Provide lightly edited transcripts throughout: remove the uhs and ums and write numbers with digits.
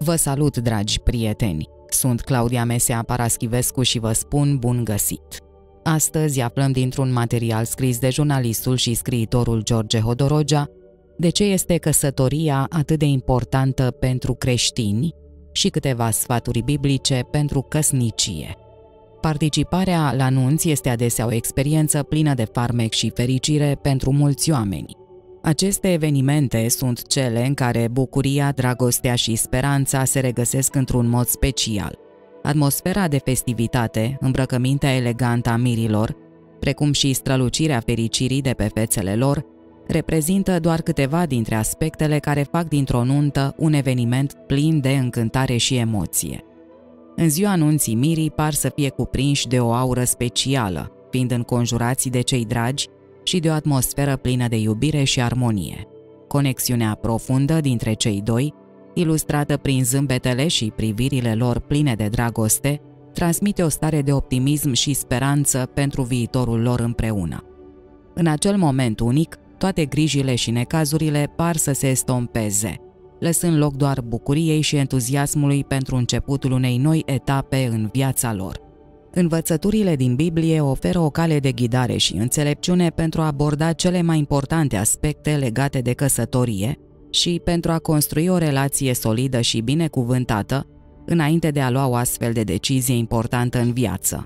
Vă salut, dragi prieteni! Sunt Claudia Mesea Paraschivescu și vă spun bun găsit! Astăzi aflăm dintr-un material scris de jurnalistul și scriitorul George Hodorogea de ce este căsătoria atât de importantă pentru creștini și câteva sfaturi biblice pentru căsnicie. Participarea la nunți este adesea o experiență plină de farmec și fericire pentru mulți oameni. Aceste evenimente sunt cele în care bucuria, dragostea și speranța se regăsesc într-un mod special. Atmosfera de festivitate, îmbrăcămintea elegantă a mirilor, precum și strălucirea fericirii de pe fețele lor, reprezintă doar câteva dintre aspectele care fac dintr-o nuntă un eveniment plin de încântare și emoție. În ziua nunții, mirii par să fie cuprinși de o aură specială, fiind înconjurați de cei dragi și de o atmosferă plină de iubire și armonie. Conexiunea profundă dintre cei doi, ilustrată prin zâmbetele și privirile lor pline de dragoste, transmite o stare de optimism și speranță pentru viitorul lor împreună. În acel moment unic, toate grijile și necazurile par să se estompeze, lăsând loc doar bucuriei și entuziasmului pentru începutul unei noi etape în viața lor. Învățăturile din Biblie oferă o cale de ghidare și înțelepciune pentru a aborda cele mai importante aspecte legate de căsătorie și pentru a construi o relație solidă și binecuvântată înainte de a lua o astfel de decizie importantă în viață.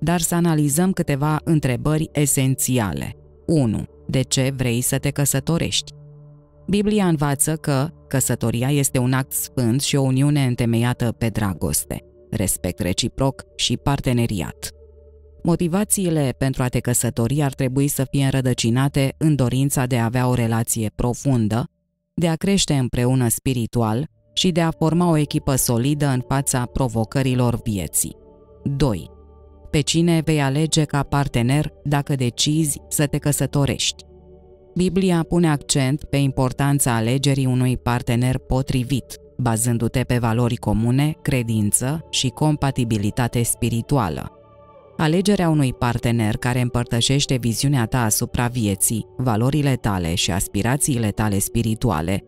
Dar să analizăm câteva întrebări esențiale. 1. De ce vrei să te căsătorești? Biblia învață că căsătoria este un act sfânt și o uniune întemeiată pe dragoste, respect reciproc și parteneriat. Motivațiile pentru a te căsători ar trebui să fie înrădăcinate în dorința de a avea o relație profundă, de a crește împreună spiritual și de a forma o echipă solidă în fața provocărilor vieții. 2. Pe cine vei alege ca partener dacă decizi să te căsătorești? Biblia pune accent pe importanța alegerii unui partener potrivit, bazându-te pe valori comune, credință și compatibilitate spirituală. Alegerea unui partener care împărtășește viziunea ta asupra vieții, valorile tale și aspirațiile tale spirituale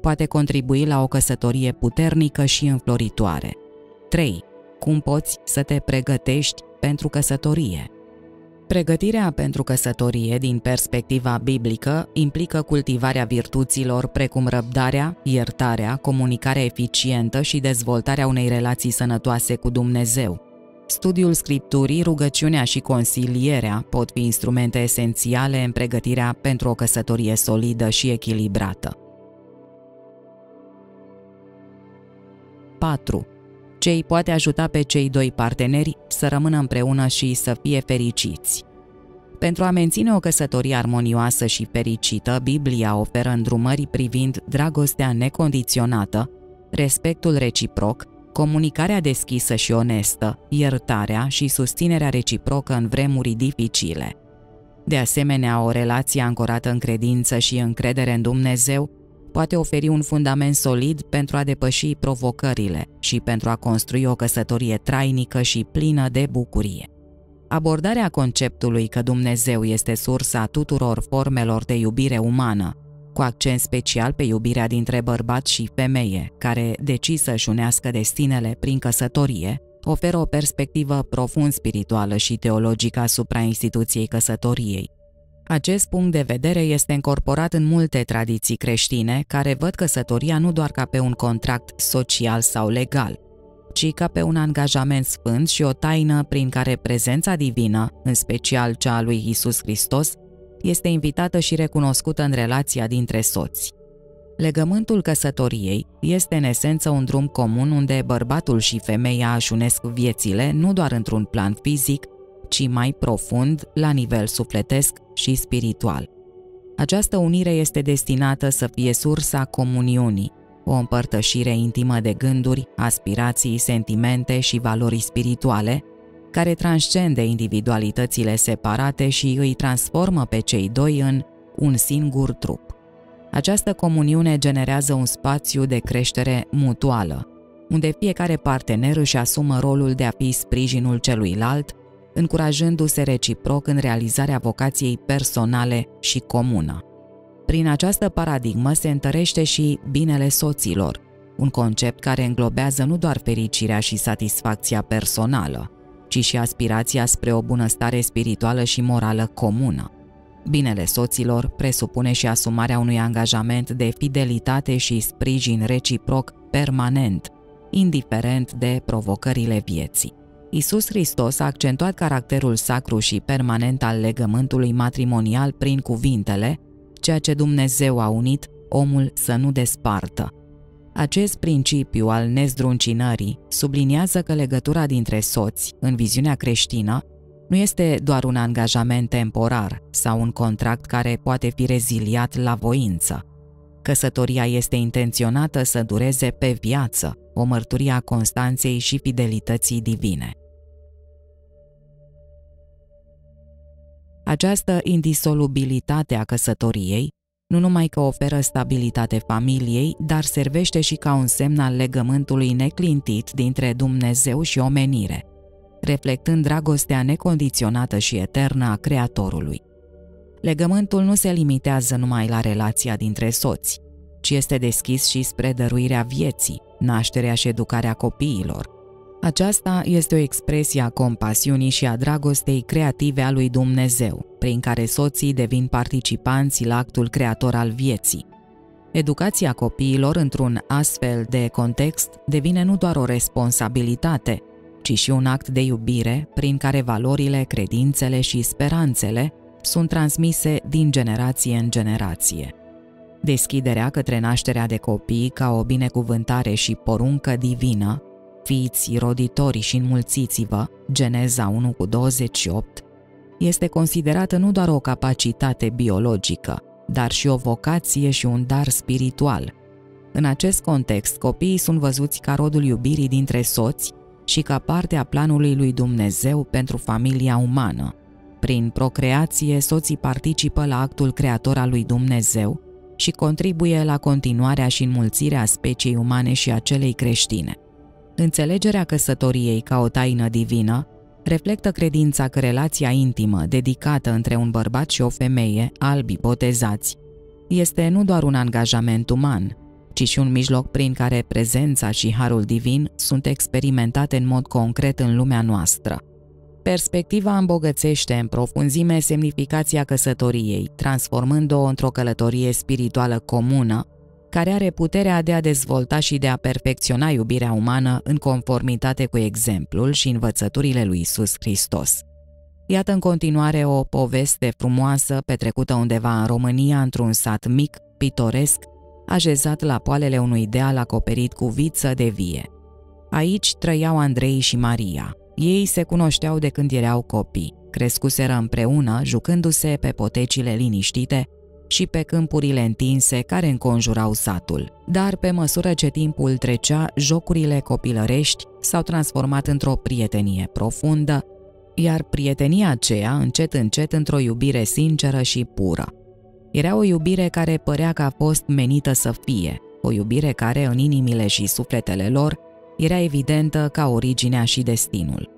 poate contribui la o căsătorie puternică și înfloritoare. 3. Cum poți să te pregătești pentru căsătorie? Pregătirea pentru căsătorie din perspectiva biblică implică cultivarea virtuților precum răbdarea, iertarea, comunicarea eficientă și dezvoltarea unei relații sănătoase cu Dumnezeu. Studiul Scripturii, rugăciunea și consilierea pot fi instrumente esențiale în pregătirea pentru o căsătorie solidă și echilibrată. 4. Ce îi poate ajuta pe cei doi parteneri să rămână împreună și să fie fericiți? Pentru a menține o căsătorie armonioasă și fericită, Biblia oferă îndrumări privind dragostea necondiționată, respectul reciproc, comunicarea deschisă și onestă, iertarea și susținerea reciprocă în vremuri dificile. De asemenea, o relație ancorată în credință și încredere în Dumnezeu poate oferi un fundament solid pentru a depăși provocările și pentru a construi o căsătorie trainică și plină de bucurie. Abordarea conceptului că Dumnezeu este sursa tuturor formelor de iubire umană, cu accent special pe iubirea dintre bărbat și femeie, care decide să-și unească destinele prin căsătorie, oferă o perspectivă profund spirituală și teologică asupra instituției căsătoriei. Acest punct de vedere este încorporat în multe tradiții creștine care văd căsătoria nu doar ca pe un contract social sau legal, ci ca pe un angajament sfânt și o taină prin care prezența divină, în special cea a lui Isus Hristos, este invitată și recunoscută în relația dintre soți. Legământul căsătoriei este în esență un drum comun unde bărbatul și femeia își unesc viețile nu doar într-un plan fizic, ci mai profund, la nivel sufletesc și spiritual. Această unire este destinată să fie sursa comuniunii, o împărtășire intimă de gânduri, aspirații, sentimente și valori spirituale, care transcende individualitățile separate și îi transformă pe cei doi în un singur trup. Această comuniune generează un spațiu de creștere mutuală, unde fiecare partener își asumă rolul de a fi sprijinul celuilalt, încurajându-se reciproc în realizarea vocației personale și comună. Prin această paradigmă se întărește și binele soților, un concept care înglobează nu doar fericirea și satisfacția personală, ci și aspirația spre o bunăstare spirituală și morală comună. Binele soților presupune și asumarea unui angajament de fidelitate și sprijin reciproc permanent, indiferent de provocările vieții. Iisus Hristos a accentuat caracterul sacru și permanent al legământului matrimonial prin cuvintele: ceea ce Dumnezeu a unit, omul să nu despartă. Acest principiu al nezdruncinării subliniază că legătura dintre soți, în viziunea creștină, nu este doar un angajament temporar sau un contract care poate fi reziliat la voință. Căsătoria este intenționată să dureze pe viață, o mărturie a constanței și fidelității divine. Această indisolubilitate a căsătoriei nu numai că oferă stabilitate familiei, dar servește și ca un semn al legământului neclintit dintre Dumnezeu și omenire, reflectând dragostea necondiționată și eternă a Creatorului. Legământul nu se limitează numai la relația dintre soți, ci este deschis și spre dăruirea vieții, nașterea și educarea copiilor. Aceasta este o expresie a compasiunii și a dragostei creative a lui Dumnezeu, prin care soții devin participanți la actul creator al vieții. Educația copiilor într-un astfel de context devine nu doar o responsabilitate, ci și un act de iubire prin care valorile, credințele și speranțele sunt transmise din generație în generație. Deschiderea către nașterea de copii ca o binecuvântare și poruncă divină: fiiți roditorii și înmulțiți-vă, Geneza 1:28, este considerată nu doar o capacitate biologică, dar și o vocație și un dar spiritual. În acest context, copiii sunt văzuți ca rodul iubirii dintre soți și ca parte a planului lui Dumnezeu pentru familia umană. Prin procreație, soții participă la actul creator al lui Dumnezeu și contribuie la continuarea și înmulțirea speciei umane și a celei creștine. Înțelegerea căsătoriei ca o taină divină reflectă credința că relația intimă dedicată între un bărbat și o femeie, albi botezați, este nu doar un angajament uman, ci și un mijloc prin care prezența și harul divin sunt experimentate în mod concret în lumea noastră. Perspectiva îmbogățește în profunzime semnificația căsătoriei, transformând-o într-o călătorie spirituală comună, care are puterea de a dezvolta și de a perfecționa iubirea umană în conformitate cu exemplul și învățăturile lui Iisus Hristos. Iată în continuare o poveste frumoasă petrecută undeva în România, într-un sat mic, pitoresc, așezat la poalele unui deal acoperit cu viță de vie. Aici trăiau Andrei și Maria. Ei se cunoșteau de când erau copii, crescuseră împreună, jucându-se pe potecile liniștite și pe câmpurile întinse care înconjurau satul. Dar, pe măsură ce timpul trecea, jocurile copilărești s-au transformat într-o prietenie profundă, iar prietenia aceea, încet încet, într-o iubire sinceră și pură. Era o iubire care părea că a fost menită să fie, o iubire care, în inimile și sufletele lor, era evidentă ca originea și destinul.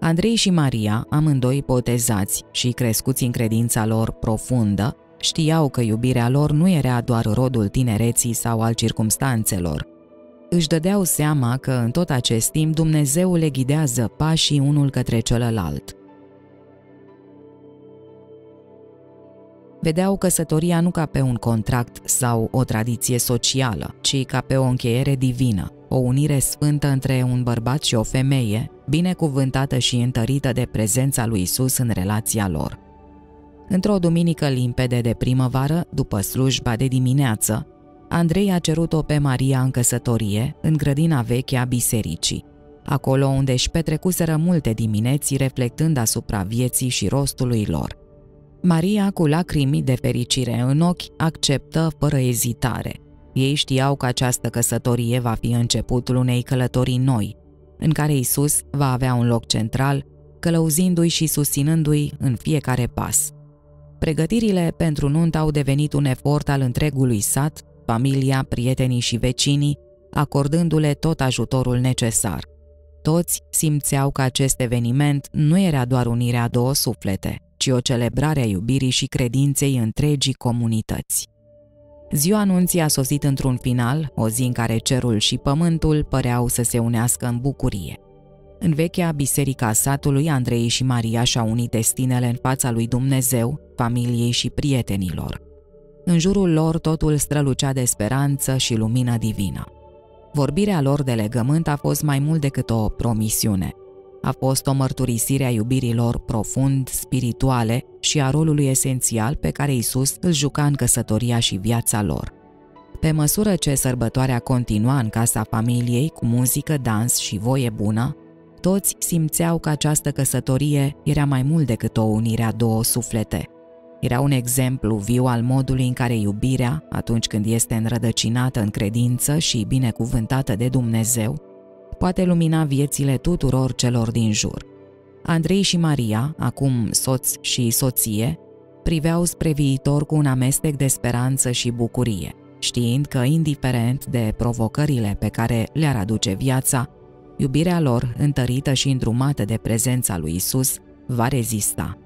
Andrei și Maria, amândoi botezați și crescuți în credința lor profundă, știau că iubirea lor nu era doar rodul tinereții sau al circumstanțelor. Își dădeau seama că în tot acest timp Dumnezeu le ghidează pașii unul către celălalt. Vedeau căsătoria nu ca pe un contract sau o tradiție socială, ci ca pe o încheiere divină, o unire sfântă între un bărbat și o femeie, binecuvântată și întărită de prezența lui Isus în relația lor. Într-o duminică limpede de primăvară, după slujba de dimineață, Andrei a cerut-o pe Maria în căsătorie, în grădina veche a bisericii, acolo unde își petrecuseră multe dimineți reflectând asupra vieții și rostului lor. Maria, cu lacrimi de fericire în ochi, acceptă fără ezitare. Ei știau că această căsătorie va fi începutul unei călătorii noi, în care Isus va avea un loc central, călăuzindu-i și susținându-i în fiecare pas. Pregătirile pentru nuntă au devenit un efort al întregului sat, familia, prietenii și vecinii, acordându-le tot ajutorul necesar. Toți simțeau că acest eveniment nu era doar unirea două suflete, ci o celebrare a iubirii și credinței întregii comunități. Ziua anunții a sosit într-un final, o zi în care cerul și pământul păreau să se unească în bucurie. În vechea biserica satului, Andrei și Maria și-au unit destinele în fața lui Dumnezeu, familiei și prietenilor. În jurul lor totul strălucea de speranță și lumină divină. Vorbirea lor de legământ a fost mai mult decât o promisiune. A fost o mărturisire a iubirii lor profund spirituale și a rolului esențial pe care Isus îl juca în căsătoria și viața lor. Pe măsură ce sărbătoarea continua în casa familiei cu muzică, dans și voie bună, toți simțeau că această căsătorie era mai mult decât o unire a două suflete. Era un exemplu viu al modului în care iubirea, atunci când este înrădăcinată în credință și binecuvântată de Dumnezeu, poate lumina viețile tuturor celor din jur. Andrei și Maria, acum soț și soție, priveau spre viitor cu un amestec de speranță și bucurie, știind că, indiferent de provocările pe care le-ar aduce viața, iubirea lor, întărită și îndrumată de prezența lui Isus, va rezista.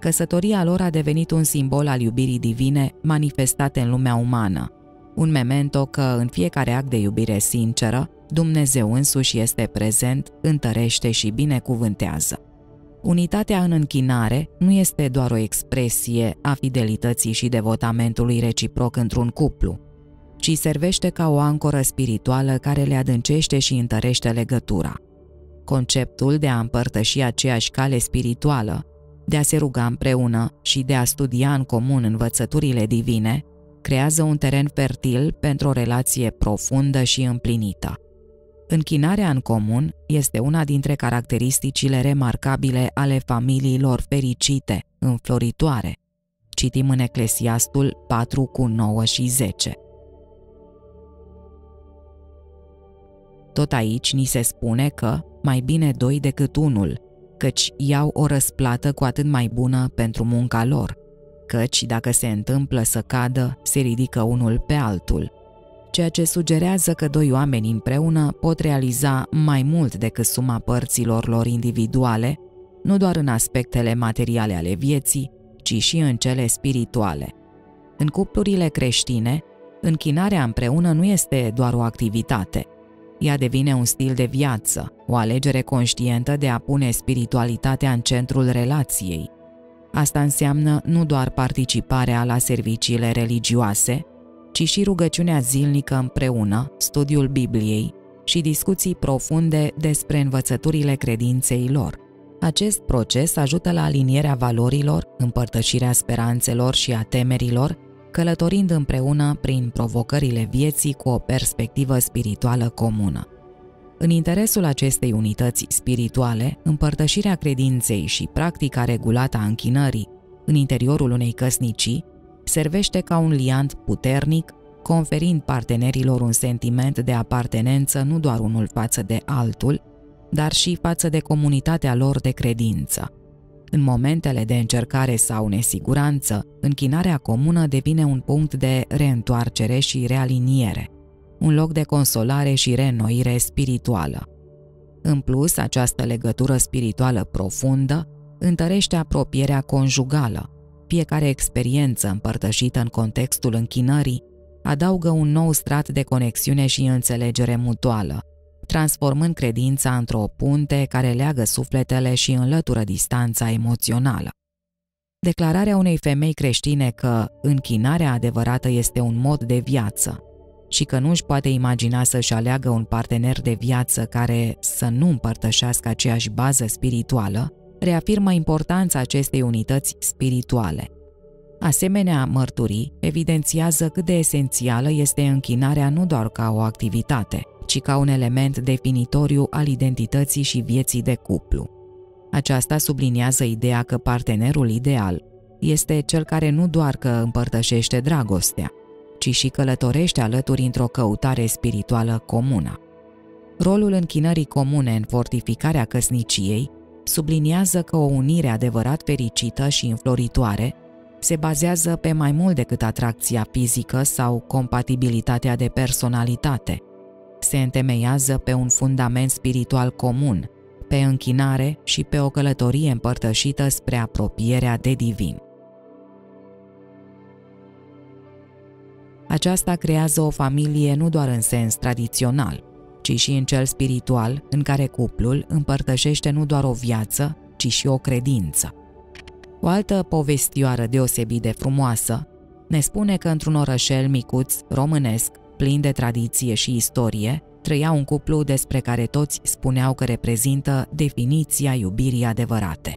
Căsătoria lor a devenit un simbol al iubirii divine manifestate în lumea umană, un memento că în fiecare act de iubire sinceră, Dumnezeu însuși este prezent, întărește și binecuvântează. Unitatea în închinare nu este doar o expresie a fidelității și devotamentului reciproc într-un cuplu, ci servește ca o ancoră spirituală care le adâncește și întărește legătura. Conceptul de a împărtăși aceeași cale spirituală, de a se ruga împreună și de a studia în comun învățăturile divine, creează un teren fertil pentru o relație profundă și împlinită. Închinarea în comun este una dintre caracteristicile remarcabile ale familiilor fericite, înfloritoare. Citim în Eclesiastul 4:9 și 10. Tot aici ni se spune că mai bine doi decât unul, căci iau o răsplată cu atât mai bună pentru munca lor, căci dacă se întâmplă să cadă, se ridică unul pe altul, ceea ce sugerează că doi oameni împreună pot realiza mai mult decât suma părților lor individuale, nu doar în aspectele materiale ale vieții, ci și în cele spirituale. În cuplurile creștine, închinarea împreună nu este doar o activitate. Ea devine un stil de viață, o alegere conștientă de a pune spiritualitatea în centrul relației. Asta înseamnă nu doar participarea la serviciile religioase, ci și rugăciunea zilnică împreună, studiul Bibliei și discuții profunde despre învățăturile credinței lor. Acest proces ajută la alinierea valorilor, împărtășirea speranțelor și a temerilor, călătorind împreună prin provocările vieții cu o perspectivă spirituală comună. În interesul acestei unități spirituale, împărtășirea credinței și practica regulată a închinării în interiorul unei căsnicii servește ca un liant puternic, conferind partenerilor un sentiment de apartenență nu doar unul față de altul, dar și față de comunitatea lor de credință. În momentele de încercare sau nesiguranță, închinarea comună devine un punct de reîntoarcere și realiniere, un loc de consolare și reînnoire spirituală. În plus, această legătură spirituală profundă întărește apropierea conjugală. Fiecare experiență împărtășită în contextul închinării adaugă un nou strat de conexiune și înțelegere mutuală, transformând credința într-o punte care leagă sufletele și înlătură distanța emoțională. Declararea unei femei creștine că închinarea adevărată este un mod de viață și că nu își poate imagina să-și aleagă un partener de viață care să nu împărtășească aceeași bază spirituală, reafirmă importanța acestei unități spirituale. Asemenea mărturii evidențiază cât de esențială este închinarea nu doar ca o activitate, ci ca un element definitoriu al identității și vieții de cuplu. Aceasta subliniază ideea că partenerul ideal este cel care nu doar că împărtășește dragostea, ci și călătorește alături într-o căutare spirituală comună. Rolul închinării comune în fortificarea căsniciei subliniază că o unire adevărat fericită și înfloritoare se bazează pe mai mult decât atracția fizică sau compatibilitatea de personalitate. Se întemeiază pe un fundament spiritual comun, pe închinare și pe o călătorie împărtășită spre apropierea de divin. Aceasta creează o familie nu doar în sens tradițional, ci și în cel spiritual, în care cuplul împărtășește nu doar o viață, ci și o credință. O altă povestioară deosebit de frumoasă ne spune că într-un orășel micuț românesc, plin de tradiție și istorie, trăia un cuplu despre care toți spuneau că reprezintă definiția iubirii adevărate.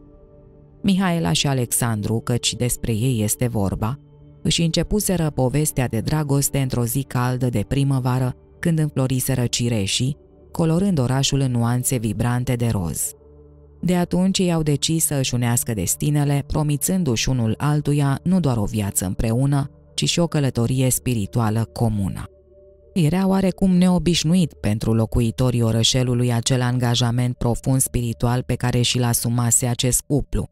Mihaela și Alexandru, căci despre ei este vorba, își începuseră povestea de dragoste într-o zi caldă de primăvară, când înfloriseră cireșii, colorând orașul în nuanțe vibrante de roz. De atunci ei au decis să își unească destinele, promițându-și unul altuia nu doar o viață împreună, ci și o călătorie spirituală comună. Era oarecum neobișnuit pentru locuitorii orășelului acel angajament profund spiritual pe care și-l asumase acest cuplu.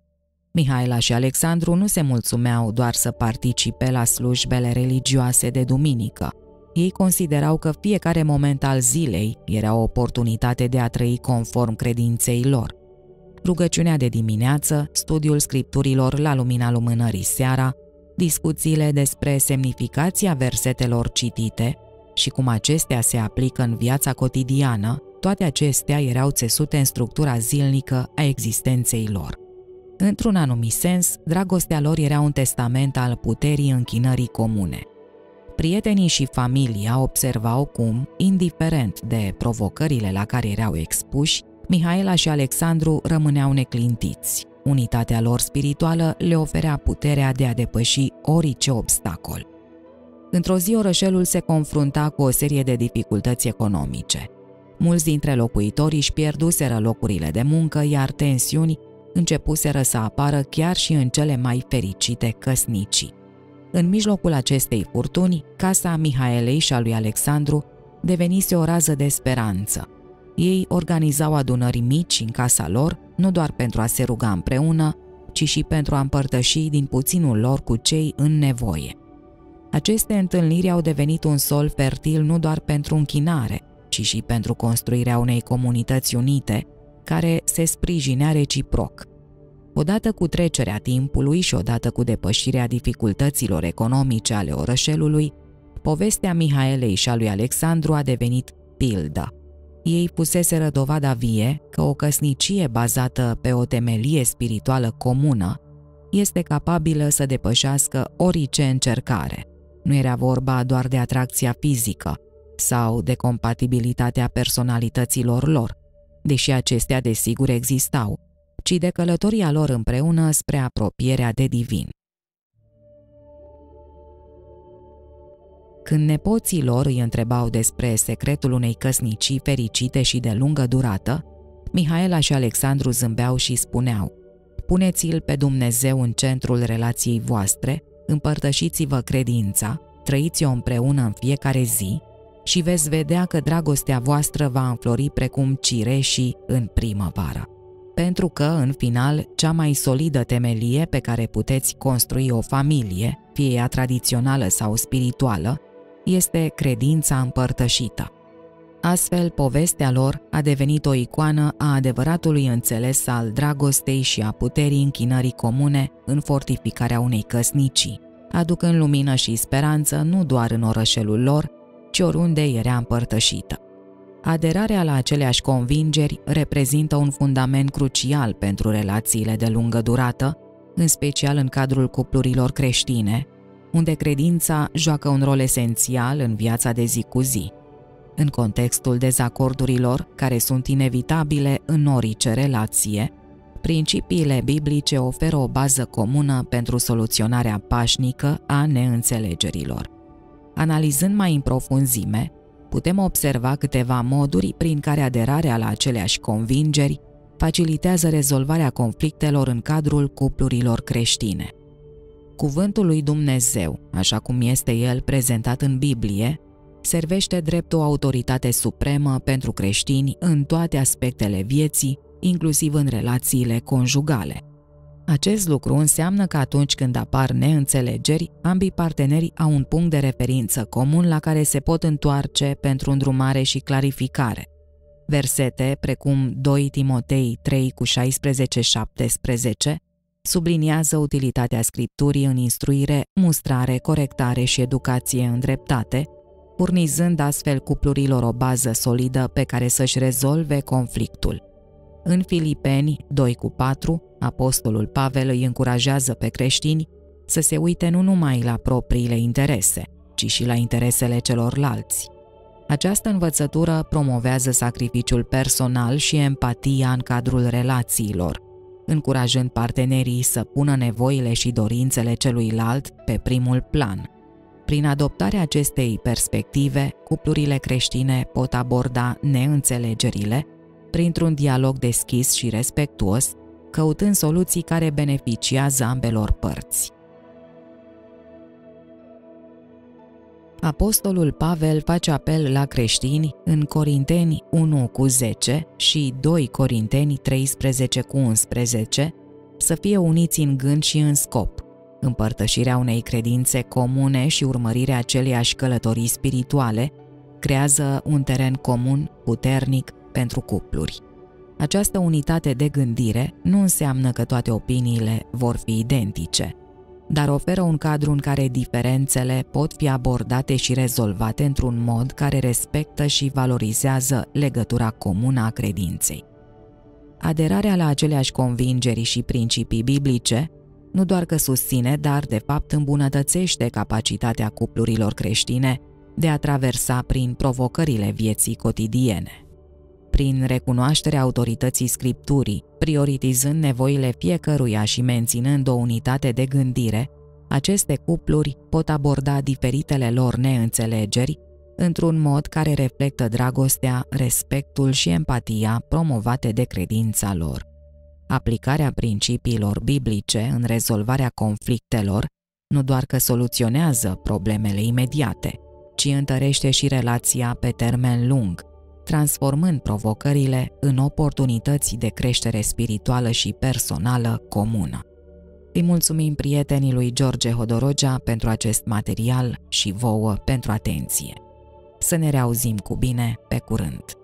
Mihaela și Alexandru nu se mulțumeau doar să participe la slujbele religioase de duminică. Ei considerau că fiecare moment al zilei era o oportunitate de a trăi conform credinței lor. Rugăciunea de dimineață, studiul scripturilor la lumina lumânării seara, discuțiile despre semnificația versetelor citite și cum acestea se aplică în viața cotidiană, toate acestea erau țesute în structura zilnică a existenței lor. Într-un anumit sens, dragostea lor era un testament al puterii închinării comune. Prietenii și familia observau cum, indiferent de provocările la care erau expuși, Mihaela și Alexandru rămâneau neclintiți. Unitatea lor spirituală le oferea puterea de a depăși orice obstacol. Într-o zi, orășelul se confrunta cu o serie de dificultăți economice. Mulți dintre locuitori își pierduseră locurile de muncă, iar tensiuni începuseră să apară chiar și în cele mai fericite căsnicii. În mijlocul acestei furtuni, casa Mihaelei și a lui Alexandru devenise o rază de speranță. Ei organizau adunări mici în casa lor, nu doar pentru a se ruga împreună, ci și pentru a împărtăși din puținul lor cu cei în nevoie. Aceste întâlniri au devenit un sol fertil nu doar pentru închinare, ci și pentru construirea unei comunități unite, care se sprijinea reciproc. Odată cu trecerea timpului și odată cu depășirea dificultăților economice ale orășelului, povestea Mihaelei și a lui Alexandru a devenit pildă. Ei puseseră dovada vie că o căsnicie bazată pe o temelie spirituală comună este capabilă să depășească orice încercare. Nu era vorba doar de atracția fizică sau de compatibilitatea personalităților lor, deși acestea desigur existau, ci de călătoria lor împreună spre apropierea de divin. Când nepoții lor îi întrebau despre secretul unei căsnicii fericite și de lungă durată, Mihaela și Alexandru zâmbeau și spuneau: puneți-l pe Dumnezeu în centrul relației voastre, împărtășiți-vă credința, trăiți-o împreună în fiecare zi și veți vedea că dragostea voastră va înflori precum cireșii în primăvară. Pentru că, în final, cea mai solidă temelie pe care puteți construi o familie, fie ea tradițională sau spirituală, este credința împărtășită. Astfel, povestea lor a devenit o icoană a adevăratului înțeles al dragostei și a puterii închinării comune în fortificarea unei căsnicii, aducând lumină și speranță nu doar în orășelul lor, ci oriunde era împărtășită. Aderarea la aceleași convingeri reprezintă un fundament crucial pentru relațiile de lungă durată, în special în cadrul cuplurilor creștine, unde credința joacă un rol esențial în viața de zi cu zi. În contextul dezacordurilor, care sunt inevitabile în orice relație, principiile biblice oferă o bază comună pentru soluționarea pașnică a neînțelegerilor. Analizând mai în profunzime, putem observa câteva moduri prin care aderarea la aceleași convingeri facilitează rezolvarea conflictelor în cadrul cuplurilor creștine. Cuvântul lui Dumnezeu, așa cum este el prezentat în Biblie, servește drept o autoritate supremă pentru creștini în toate aspectele vieții, inclusiv în relațiile conjugale. Acest lucru înseamnă că atunci când apar neînțelegeri, ambii parteneri au un punct de referință comun la care se pot întoarce pentru îndrumare și clarificare. Versete precum 2 Timotei 3:16-17, Subliniază utilitatea scripturii în instruire, mustrare, corectare și educație îndreptate, furnizând astfel cuplurilor o bază solidă pe care să-și rezolve conflictul. În Filipeni 2:4, apostolul Pavel îi încurajează pe creștini să se uite nu numai la propriile interese, ci și la interesele celorlalți. Această învățătură promovează sacrificiul personal și empatia în cadrul relațiilor, încurajând partenerii să pună nevoile și dorințele celuilalt pe primul plan. Prin adoptarea acestei perspective, cuplurile creștine pot aborda neînțelegerile printr-un dialog deschis și respectuos, căutând soluții care beneficiază ambelor părți. Apostolul Pavel face apel la creștini în Corinteni 1:10 și 2 Corinteni 13:11 să fie uniți în gând și în scop, împărtășirea unei credințe comune și urmărirea aceleiași călătorii spirituale creează un teren comun, puternic, pentru cupluri. Această unitate de gândire nu înseamnă că toate opiniile vor fi identice, dar oferă un cadru în care diferențele pot fi abordate și rezolvate într-un mod care respectă și valorizează legătura comună a credinței. Aderarea la aceleași convingeri și principii biblice nu doar că susține, dar de fapt îmbunătățește capacitatea cuplurilor creștine de a traversa prin provocările vieții cotidiene. Prin recunoașterea autorității Scripturii, prioritizând nevoile fiecăruia și menținând o unitate de gândire, aceste cupluri pot aborda diferitele lor neînțelegeri într-un mod care reflectă dragostea, respectul și empatia promovate de credința lor. Aplicarea principiilor biblice în rezolvarea conflictelor nu doar că soluționează problemele imediate, ci întărește și relația pe termen lung, transformând provocările în oportunități de creștere spirituală și personală comună. Îi mulțumim prietenii lui George Hodorogea pentru acest material și vouă pentru atenție. Să ne reauzim cu bine, pe curând!